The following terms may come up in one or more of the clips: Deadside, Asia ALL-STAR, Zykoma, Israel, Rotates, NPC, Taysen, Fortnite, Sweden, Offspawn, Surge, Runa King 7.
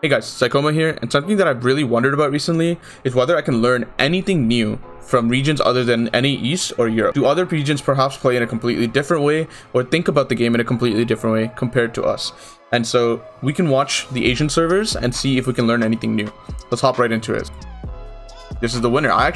Hey guys, Zykoma here, and something that I've really wondered about recently is whether I can learn anything new from regions other than NA East or Europe. Do other regions perhaps play in a completely different way or think about the game in a completely different way compared to us? And so we can watch the Asian servers and see if we can learn anything new. Let's hop right into it. This is the winner. I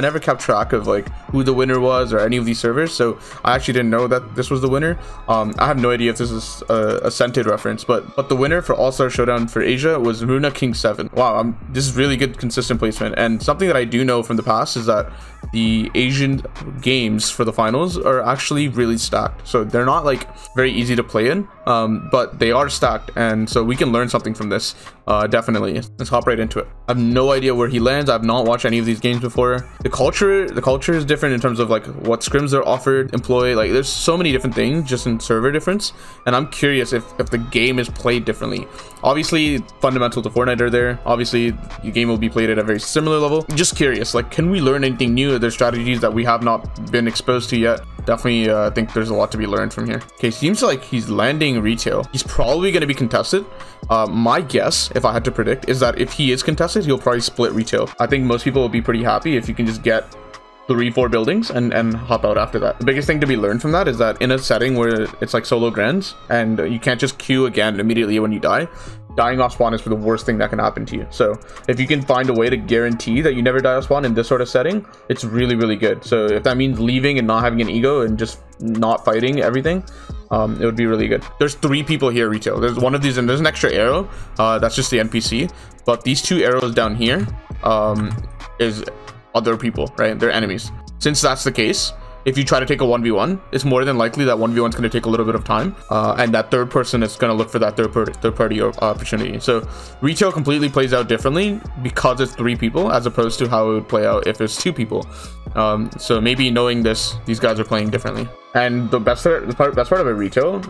never kept track of like who the winner was or any of these servers, so I actually didn't know that this was the winner. I have no idea if this is a scented reference, but the winner for All-Star Showdown for Asia was Runa King 7. Wow, this is really good consistent placement. And something that I do know from the past is that the Asian games for the finals are actually really stacked. So they're not like very easy to play in, but they are stacked, and so we can learn something from this definitely. Let's hop right into it. I have no idea where he lands. I've not watched any of these games before. The culture is different in terms of like what scrims are offered, employ, like there's so many different things just in server difference, and I'm curious if the game is played differently. Obviously fundamentals to Fortnite are there, obviously your game will be played at a very similar level. Just curious, like, can we learn anything new? Are there strategies that we have not been exposed to yet? Definitely think there's a lot to be learned from here. Okay, seems like he's landing retail. He's probably going to be contested. My guess, if I had to predict, is that if he is contested, he'll probably split retail. I think most people will be pretty happy if you can just get 3-4 buildings and hop out after that. The biggest thing to be learned from that is that in a setting where it's like solo grands and you can't just queue again immediately when you die, dying off spawn is the worst thing that can happen to you. So if you can find a way to guarantee that you never die off spawn in this sort of setting, it's really, really good. So if that means leaving and not having an ego and just not fighting everything, it would be really good. There's 3 people here retail. There's one of these and there's an extra arrow. That's just the NPC, but these 2 arrows down here is other people, right? They're enemies. Since that's the case, if you try to take a 1v1, it's more than likely that 1v1 is going to take a little bit of time, and that third person is going to look for that third party opportunity. So retail completely plays out differently because it's 3 people as opposed to how it would play out if it's 2 people. So maybe knowing this, these guys are playing differently. And the best part of a retail,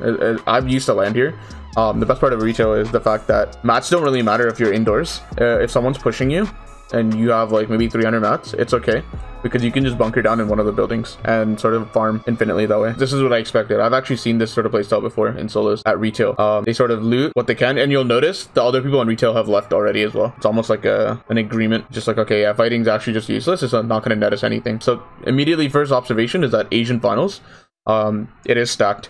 I've used to land here. The best part of a retail is the fact that mats don't really matter if you're indoors. If someone's pushing you and you have like maybe 300 mats, it's okay, because you can just bunker down in one of the buildings and sort of farm infinitely that way. This is what I expected. I've actually seen this sort of playstyle before in solos at retail. They sort of loot what they can, and you'll notice the other people on retail have left already as well. It's almost like an agreement, just like, okay, yeah, fighting's actually just useless. It's not going to net us anything. So immediately first observation is that Asian finals, it is stacked.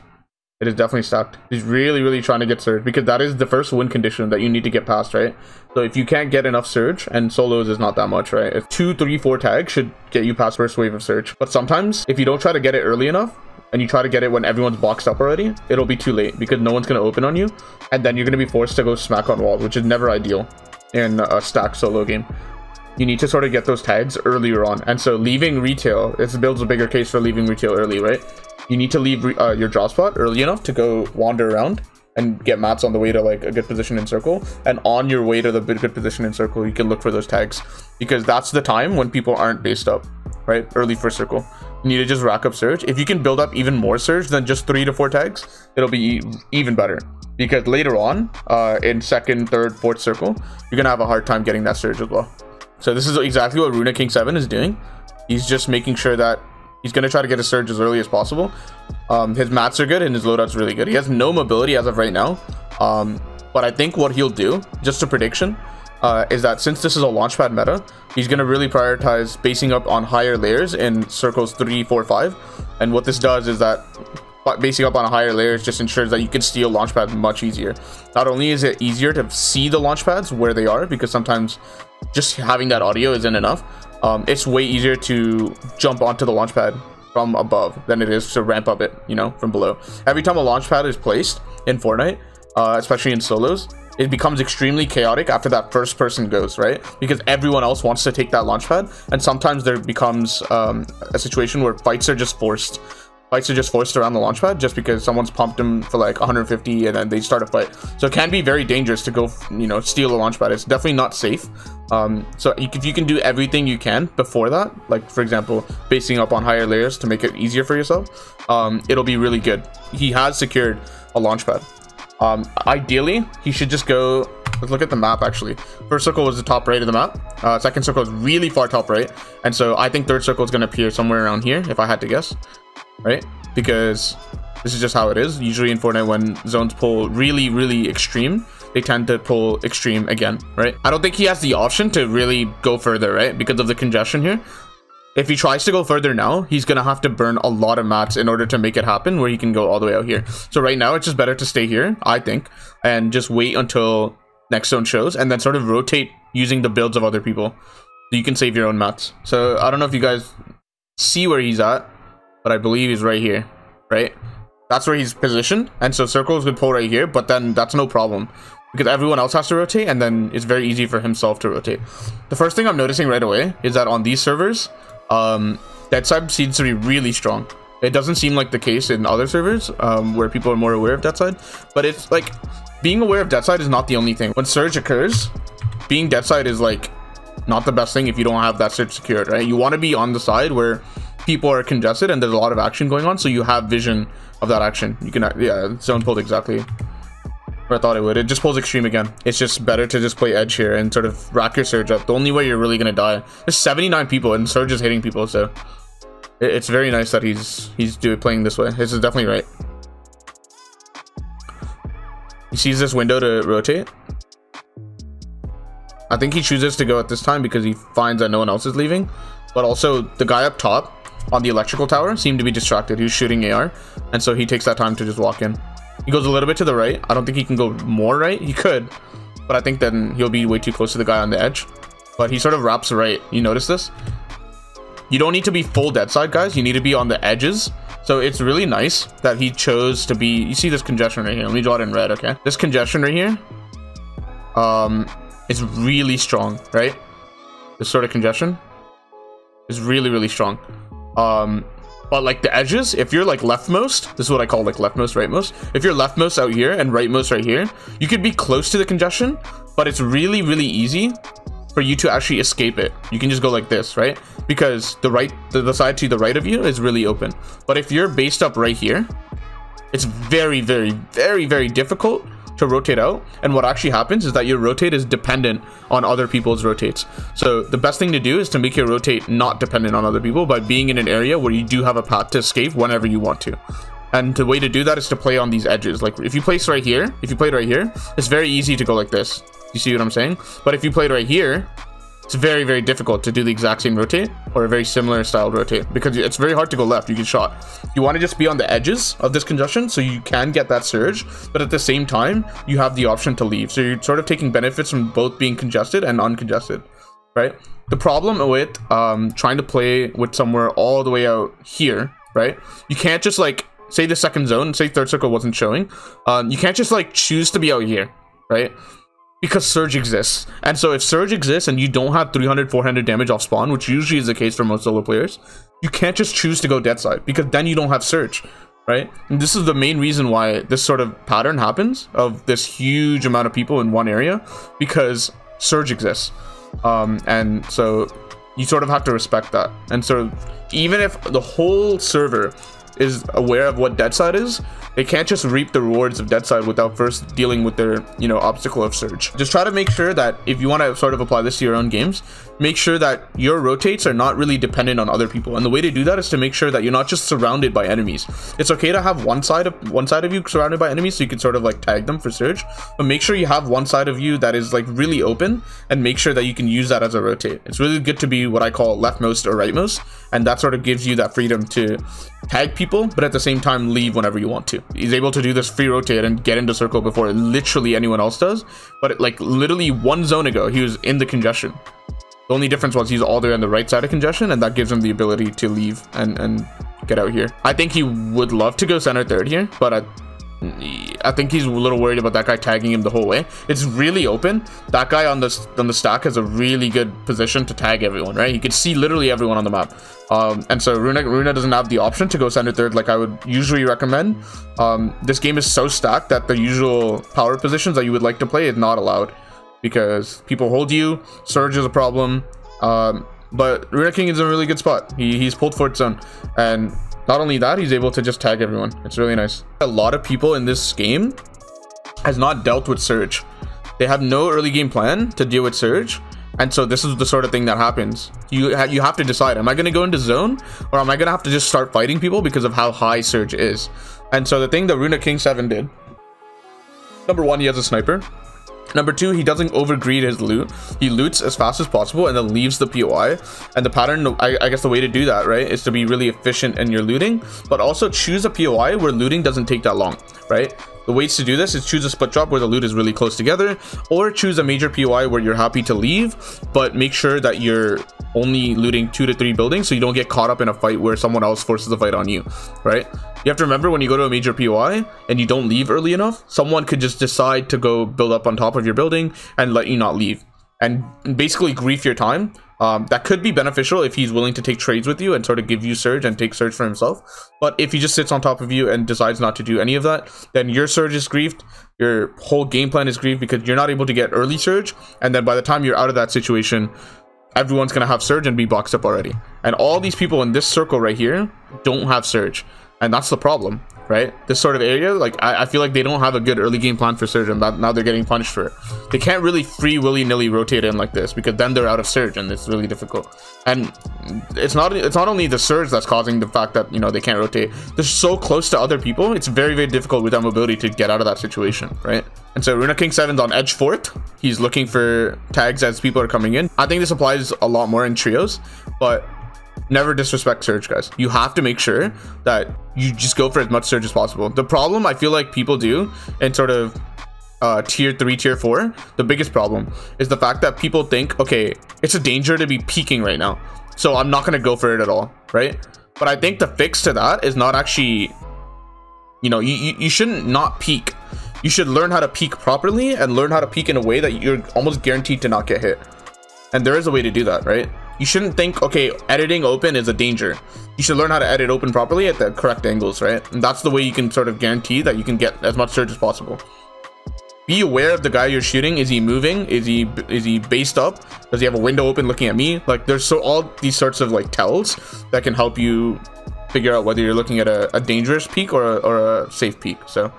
It is definitely stacked. He's really, really trying to get Surge, because that is the first win condition that you need to get past, right? So if you can't get enough Surge, and solos is not that much, right? If 2, 3, 4 tags should get you past first wave of Surge. But sometimes, if you don't try to get it early enough, and you try to get it when everyone's boxed up already, it'll be too late, because no one's going to open on you, and then you're going to be forced to go smack on walls, which is never ideal in a stacked solo game. You need to sort of get those tags earlier on, and so leaving retail, this builds a bigger case for leaving retail early, right? You need to leave your drop spot early enough to go wander around and get mats on the way to like a good position in circle, and on your way to the good position in circle you can look for those tags, because that's the time when people aren't based up, right? Early first circle, you need to just rack up Surge. If you can build up even more Surge than just 3 to 4 tags, it'll be even better, because later on in second, third, fourth circle, you're gonna have a hard time getting that Surge as well. So this is exactly what Runa King 7 is doing. He's just making sure that he's going to try to get a Surge as early as possible. His mats are good and his loadout's really good. He has no mobility as of right now. But I think what he'll do, just a prediction, is that since this is a launchpad meta, he's going to really prioritize basing up on higher layers in circles 3, 4, 5. And what this does is that basing up on higher layers just ensures that you can steal launch pads much easier. Not only is it easier to see the launch pads where they are, because sometimes just having that audio isn't enough. It's way easier to jump onto the launch pad from above than it is to ramp up it, you know, from below. Every time a launch pad is placed in Fortnite, especially in solos, it becomes extremely chaotic after that first person goes, right? Because everyone else wants to take that launch pad, and sometimes there becomes a situation where fights are just forced. Fights are just forced around the launch pad just because someone's pumped them for like 150 and then they start a fight. So it can be very dangerous to go, you know, steal the launch pad. It's definitely not safe. So if you can do everything you can before that, like for example, basing up on higher layers to make it easier for yourself, it'll be really good. He has secured a launch pad. Ideally, he should just go. Let's look at the map actually. First circle was the top right of the map. Second circle is really far top right. And so I think third circle is going to appear somewhere around here if I had to guess. Right, because This is just how it is. Usually in Fortnite, when zones pull really, really extreme, they tend to pull extreme again, right? I don't think he has the option to really go further, right? Because of the congestion here. If he tries to go further now, he's going to have to burn a lot of mats in order to make it happen where he can go all the way out here. So right now, it's just better to stay here, I think, and just wait until next zone shows and then sort of rotate using the builds of other people. You can save your own mats. So I don't know if you guys see where he's at, but I believe he's right here, right? That's where he's positioned. And so circles would pull right here, but then that's no problem because everyone else has to rotate, and then it's very easy for himself to rotate. The first thing I'm noticing right away is that on these servers, Deadside seems to be really strong. It doesn't seem like the case in other servers where people are more aware of Deadside, but it's like being aware of Deadside is not the only thing. When Surge occurs, being Deadside is like not the best thing if you don't have that Surge secured, right? You want to be on the side where people are congested and there's a lot of action going on, so you have vision of that action. You can, yeah, zone pulled exactly where I thought it would. It just pulls extreme again. It's just better to just play edge here and sort of rack your Surge up. The only way you're really going to die. There's 79 people and Surge is hitting people, so it's very nice that he's playing this way. This is definitely right. He sees this window to rotate. I think he chooses to go at this time because he finds that no one else is leaving, but also the guy up top on the electrical tower seemed to be distracted. He was shooting AR, and so he takes that time to just walk in. He goes a little bit to the right. I don't think he can go more right. He could, but I think then he'll be way too close to the guy on the edge. But he sort of wraps right. You notice this? You don't need to be full Deadside, guys. You need to be on the edges. So it's really nice that he chose to be... You see this congestion right here. Let me draw it in red, okay? This congestion right here is really strong, right? This sort of congestion is really, really strong. But like the edges, if you're like leftmost, this is what I call like leftmost, rightmost. If you're leftmost out here and rightmost right here, you could be close to the congestion, but it's really, really easy for you to actually escape it. You can just go like this, right? Because the right, the side to the right of you is really open. But if you're based up right here, it's very, very, very, very difficult to rotate out. And what actually happens is that your rotate is dependent on other people's rotates. So the best thing to do is to make your rotate not dependent on other people by being in an area where you do have a path to escape whenever you want to. And the way to do that is to play on these edges. Like if you played right here, it's very easy to go like this. You see what I'm saying? But if you played right here, it's very, very difficult to do the exact same rotate or a very similar style rotate because it's very hard to go left. You get shot. You want to just be on the edges of this congestion so you can get that Surge, but at the same time, you have the option to leave. So you're sort of taking benefits from both being congested and uncongested, right? The problem with trying to play with somewhere all the way out here, right? You can't just like, say the second zone, say third circle wasn't showing. You can't just like choose to be out here, right? Because Surge exists. And so if Surge exists and you don't have 300, 400 damage off spawn, which usually is the case for most solo players, you can't just choose to go Deadside because then you don't have Surge, right? And this is the main reason why this sort of pattern happens of this huge amount of people in one area, because Surge exists. And so you sort of have to respect that. And so even if the whole server is aware of what Deadside is, they can't just reap the rewards of Deadside without first dealing with their, you know, obstacle of Surge. Just try to make sure that if you want to sort of apply this to your own games, make sure that your rotates are not really dependent on other people. And the way to do that is to make sure that you're not just surrounded by enemies. It's okay to have one side of you surrounded by enemies so you can sort of like tag them for Surge, but make sure you have one side of you that is like really open and make sure that you can use that as a rotate. It's really good to be what I call leftmost or rightmost, and that sort of gives you that freedom to tag people, but at the same time leave whenever you want to. He's able to do this free rotate and get into circle before literally anyone else does, but it, like literally one zone ago he was in the congestion. The only difference was he's all the way on the right side of congestion, and that gives him the ability to leave and get out here. I think he would love to go center third here, but I think he's a little worried about that guy tagging him the whole way. It's really open. That guy on the stack has a really good position to tag everyone, right? You can see literally everyone on the map. And so Runa doesn't have the option to go center third like I would usually recommend. This game is so stacked that the usual power positions that you would like to play is not allowed because people hold you. Surge is a problem. But Runa King is in a really good spot. He's pulled fourth zone, and not only that, he's able to just tag everyone. It's really nice. A lot of people in this game has not dealt with Surge. They have no early game plan to deal with Surge, And so this is the sort of thing that happens. You have to decide, am I going to go into zone, or am I going to have to just start fighting people because of how high Surge is? And so the thing that Runa King 7 did, number one, he has a sniper. Number two, he doesn't overgreed his loot. He loots as fast as possible and then leaves the POI. And the pattern, I guess the way to do that, right, is to be really efficient in your looting, but also choose a POI where looting doesn't take that long, right? The ways to do this is choose a split drop where the loot is really close together, or choose a major POI where you're happy to leave, but make sure that you're only looting 2 to 3 buildings so you don't get caught up in a fight where someone else forces the fight on you, right? You have to remember, when you go to a major POI and you don't leave early enough, someone could just decide to go build up on top of your building and let you not leave, and basically grief your time. That could be beneficial if he's willing to take trades with you and sort of give you Surge and take Surge for himself. But if he just sits on top of you and decides not to do any of that, then your Surge is griefed, your whole game plan is griefed, because you're not able to get early Surge, and then by the time you're out of that situation, everyone's going to have Surge and be boxed up already. And all these people in this circle right here don't have Surge, and that's the problem, right? This sort of area, like, I feel like they don't have a good early game plan for Surge, and now they're getting punished for it. They can't really free willy-nilly rotate in like this, because then they're out of Surge, and it's really difficult. And it's not only the Surge that's causing the fact that, you know, they can't rotate. They're so close to other people, it's very, very difficult with that mobility to get out of that situation, right? And so Runa King 7's on edge fourth. He's looking for tags as people are coming in. I think this applies a lot more in trios, but never disrespect Surge, guys. You have to make sure that you just go for as much Surge as possible. The problem I feel like people do in sort of tier 3, tier 4, the biggest problem is the fact that people think, okay, it's a danger to be peaking right now, so I'm not going to go for it at all, right? But I think the fix to that is not actually, you know, you shouldn't not peak. You should learn how to peak properly and learn how to peak in a way that you're almost guaranteed to not get hit. And there is a way to do that, right? You shouldn't think, okay, editing open is a danger. You should learn how to edit open properly at the correct angles, right? And that's the way you can sort of guarantee that you can get as much Surge as possible. Be aware of the guy you're shooting. Is he moving? Is he based up? Does he have a window open looking at me? Like, there's so all these sorts of like tells that can help you figure out whether you're looking at a dangerous peak or a safe peak. So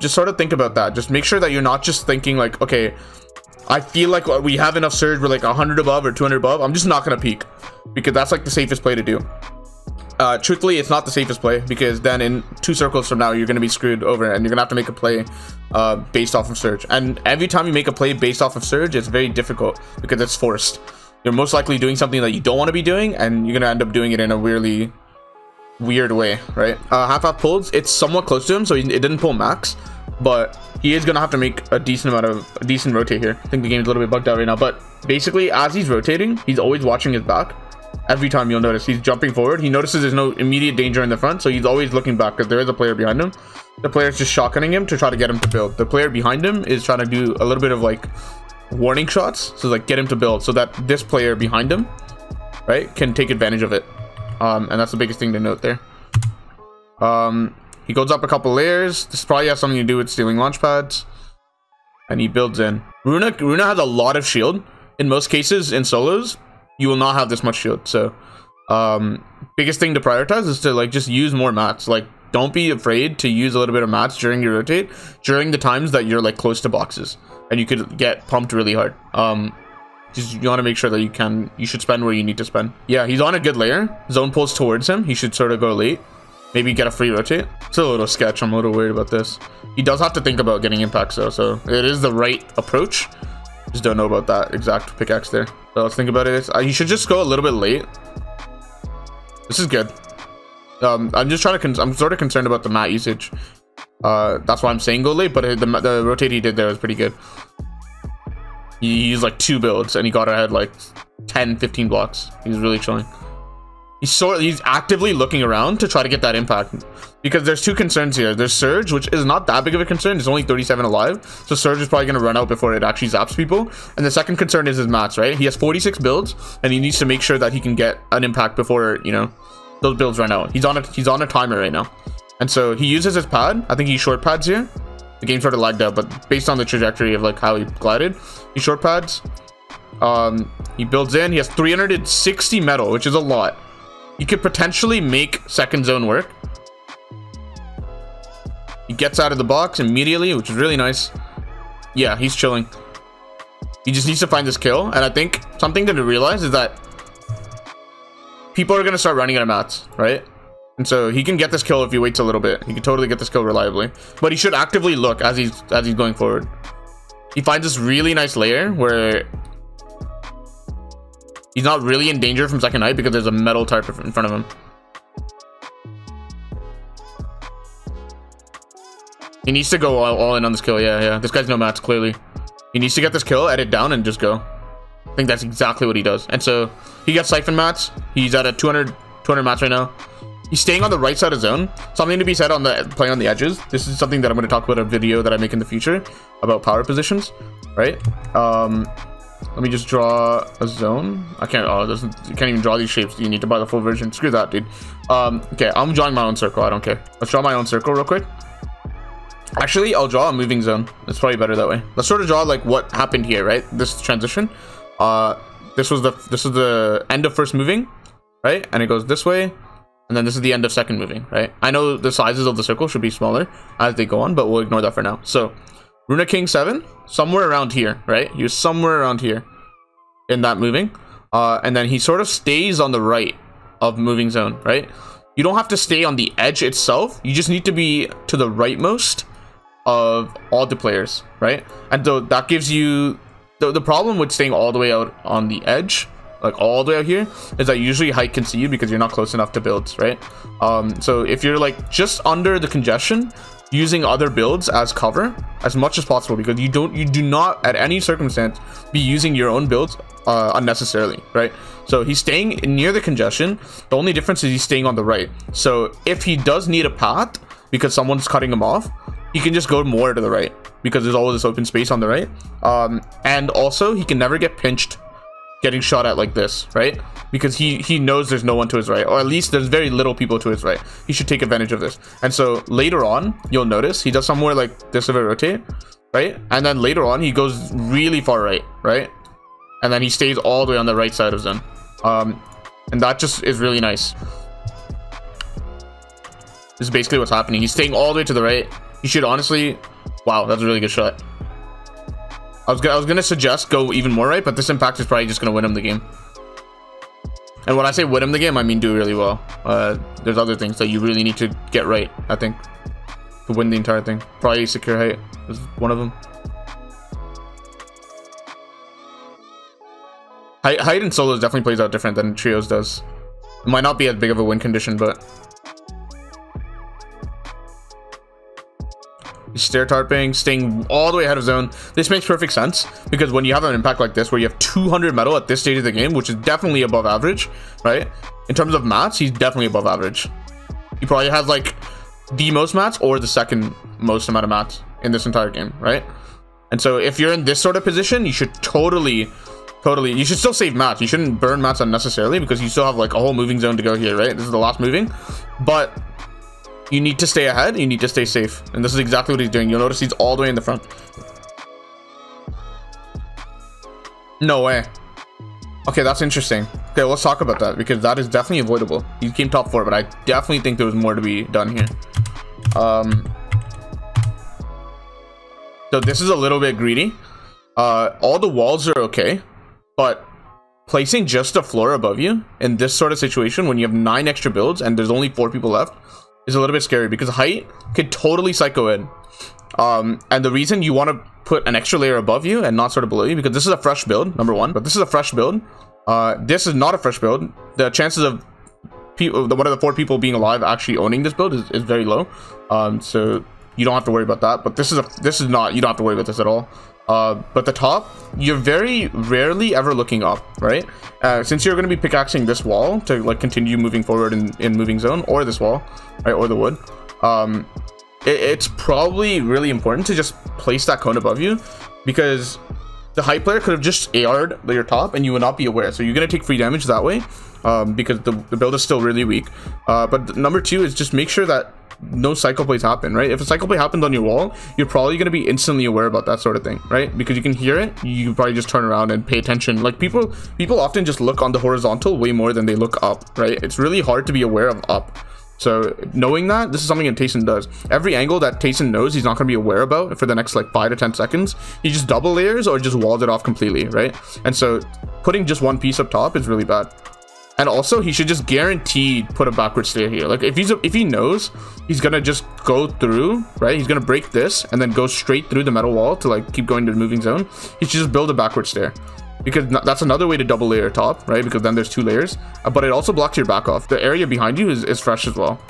just sort of think about that. Just make sure that you're not just thinking like, okay, I feel like we have enough Surge, we're like 100 above or 200 above, I'm just not going to peak, because that's like the safest play to do. Truthfully, it's not the safest play, because then in 2 circles from now, you're going to be screwed over and you're going to have to make a play based off of Surge. And every time you make a play based off of Surge, it's very difficult because it's forced. You're most likely doing something that you don't want to be doing, and you're going to end up doing it in a weirdly weird way, right? Half-half pulls, it's somewhat close to him, so it didn't pull max, but he is gonna have to make a decent rotate here. I think the game's a little bit bugged out right now, but basically as he's rotating, he's always watching his back. Every time you'll notice he's jumping forward, he notices there's no immediate danger in the front, so he's always looking back because there is a player behind him. The player's just shotgunning him to try to get him to build. The player behind him is trying to do a little bit of like warning shots, so like get him to build so that this player behind him, right, can take advantage of it. And that's the biggest thing to note there. He goes up a couple layers. This probably has something to do with stealing launch pads. And he builds in. Runa has a lot of shield. In most cases, in solos, you will not have this much shield. So, biggest thing to prioritize is to like just use more mats. Like, don't be afraid to use a little bit of mats during your rotate, during the times that you're like close to boxes and you could get pumped really hard. Just you want to make sure that you should spend where you need to spend. Yeah, he's on a good layer. Zone pulls towards him. He should sort of go late. Maybe get a free rotate. It's a little sketch. I'm a little worried about this. He does have to think about getting impacts though, so it is the right approach. Just don't know about that exact pickaxe there. So let's think about it. He should just go a little bit late. This is good. I'm sort of concerned about the mat usage. That's why I'm saying go late, but the rotate he did there was pretty good. He used like 2 builds and he got ahead like 10, 15 blocks. He's really chilling. He's actively looking around to try to get that impact, because there's 2 concerns here. There's Surge, which is not that big of a concern. It's only 37 alive, so Surge is probably going to run out before it actually zaps people. And the second concern is his mats, right? He has 46 builds, and he needs to make sure that he can get an impact before, you know, those builds run out. He's on a timer right now, and so he uses his pad. I think he short pads here. The game sort of lagged out, but based on the trajectory of like how he glided, he short pads. He builds in. He has 360 metal, which is a lot. You could potentially make second zone work. He gets out of the box immediately, which is really nice. Yeah, he's chilling. He just needs to find this kill. And I think something to realize is that people are going to start running out of mats, right? And so he can get this kill if he waits a little bit. He can totally get this kill reliably. But he should actively look as he's going forward. He finds this really nice layer where he's not really in danger from second height because there's a metal tarp in front of him. He needs to go all in on this kill. Yeah, yeah. This guy's no mats, clearly. He needs to get this kill, edit down, and just go. I think that's exactly what he does. And so he got siphon mats. He's at a 200 mats right now. He's staying on the right side of zone. Something to be said on the play on the edges. This is something that I'm going to talk about in a video that I make in the future about power positions, right? Let me just draw a zone. I can't. Oh, you can't even draw these shapes. You need to buy the full version. Screw that, dude. Okay, I'm drawing my own circle. I don't care. Let's draw my own circle real quick. Actually, I'll draw a moving zone. It's probably better that way. Let's sort of draw like what happened here, right? This transition. This is the end of first moving, right? And it goes this way, and then this is the end of second moving, right? I know the sizes of the circle should be smaller as they go on, but we'll ignore that for now. So, Runa King 7, somewhere around here, right? He was somewhere around here in that moving, and then he sort of stays on the right of moving zone, right? You don't have to stay on the edge itself. You just need to be to the rightmost of all the players, right? And so that gives you the problem with staying all the way out on the edge, like all the way out here, is that usually height can see you because you're not close enough to builds, right? So if you're like just under the congestion, using other builds as cover as much as possible, because you do not at any circumstance be using your own builds unnecessarily, right? So he's staying near the congestion. The only difference is he's staying on the right. So if he does need a path because someone's cutting him off, he can just go more to the right because there's always this open space on the right. And also he can never get pinched getting shot at like this, right? Because he knows there's no one to his right, or at least there's very little people to his right. He should take advantage of this. And so later on, you'll notice he does somewhere like this of a rotate, right? And then later on, he goes really far right, right? And then he stays all the way on the right side of zone. And that just is really nice. This is basically what's happening. He's staying all the way to the right. You should honestly, wow, that's a really good shot. I was gonna suggest go even more right, but this impact is probably just gonna win him the game. And when I say win him the game, I mean do really well. There's other things that you really need to get right, I think, to win the entire thing. Probably secure height is one of them. Height in solos definitely plays out different than trios does. It might not be as big of a win condition, but stair tarping, staying all the way ahead of zone. This makes perfect sense because when you have an impact like this where you have 200 metal at this stage of the game, which is definitely above average, right? In terms of mats, he's definitely above average. He probably has like the most mats or the second most amount of mats in this entire game, right? And so if you're in this sort of position, you should totally you should still save mats. You shouldn't burn mats unnecessarily because you still have like a whole moving zone to go here, right? This is the last moving, but you need to stay ahead. You need to stay safe. And this is exactly what he's doing. You'll notice he's all the way in the front. No way. Okay, that's interesting. Okay, let's talk about that because that is definitely avoidable. He came top four, but I definitely think there was more to be done here. So this is a little bit greedy. All the walls are okay, but placing just a floor above you in this sort of situation when you have 9 extra builds and there's only 4 people left is a little bit scary because height could totally psycho in. And the reason you want to put an extra layer above you and not sort of below you, because this is a fresh build, number one, but this is a fresh build. This is not a fresh build. The chances of people, one of the 4 people being alive actually owning this build is very low. So you don't have to worry about that, but this is not, you don't have to worry about this at all. But the top, you're very rarely ever looking up, right? Since you're going to be pickaxing this wall to like continue moving forward in moving zone, or this wall, right, or the wood, it's probably really important to just place that cone above you because the high player could have just AR'd your top and you would not be aware. So you're going to take free damage that way because the build is still really weak. But number two is just make sure that no cycle plays happen, right? If a cycle play happens on your wall, you're probably going to be instantly aware about that sort of thing, right? Because you can hear it. You can probably just turn around and pay attention. Like people often just look on the horizontal way more than they look up, right? It's really hard to be aware of up. So knowing that, this is something that Taysen does. Every angle that Taysen knows he's not going to be aware about for the next like 5 to 10 seconds, he just double layers or just walls it off completely, right? And so putting just one piece up top is really bad. And also, he should just guaranteed put a backward stair here. Like if he knows he's gonna just go through, right? He's gonna break this and then go straight through the metal wall to like keep going to the moving zone. He should just build a backward stair, because that's another way to double layer top, right? Because then there's 2 layers, but it also blocks your back off. The area behind you is fresh as well.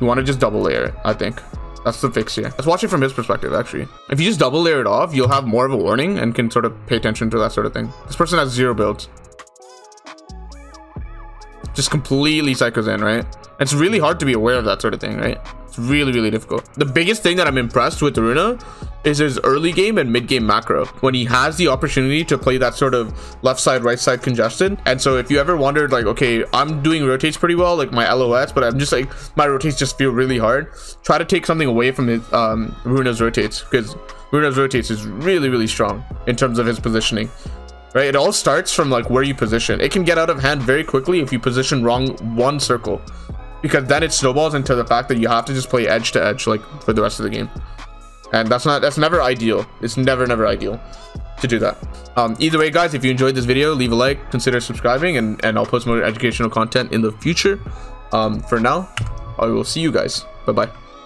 You want to just double layer it. I think that's the fix here. Let's watch it from his perspective, actually. If you just double layer it off, you'll have more of a warning and can sort of pay attention to that sort of thing. This person has 0 builds. Just completely psychos in, right? It's really hard to be aware of that sort of thing, right? It's really, really difficult. The biggest thing that I'm impressed with Runa is his early game and mid game macro. When he has the opportunity to play that sort of left side, right side congested. And so if you ever wondered like, okay, I'm doing rotates pretty well, like my LOS, but I'm just like, my rotates just feel really hard. Try to take something away from his, Runa's rotates, because Runa's rotates is really, really strong in terms of his positioning. Right, it all starts from like where you position. It can get out of hand very quickly if you position wrong one circle, because then it snowballs into the fact that you have to just play edge to edge like for the rest of the game, and that's never ideal. It's never ideal to do that. Either way, guys, if you enjoyed this video, leave a like, consider subscribing, and I'll post more educational content in the future. For now, I will see you guys. Bye bye.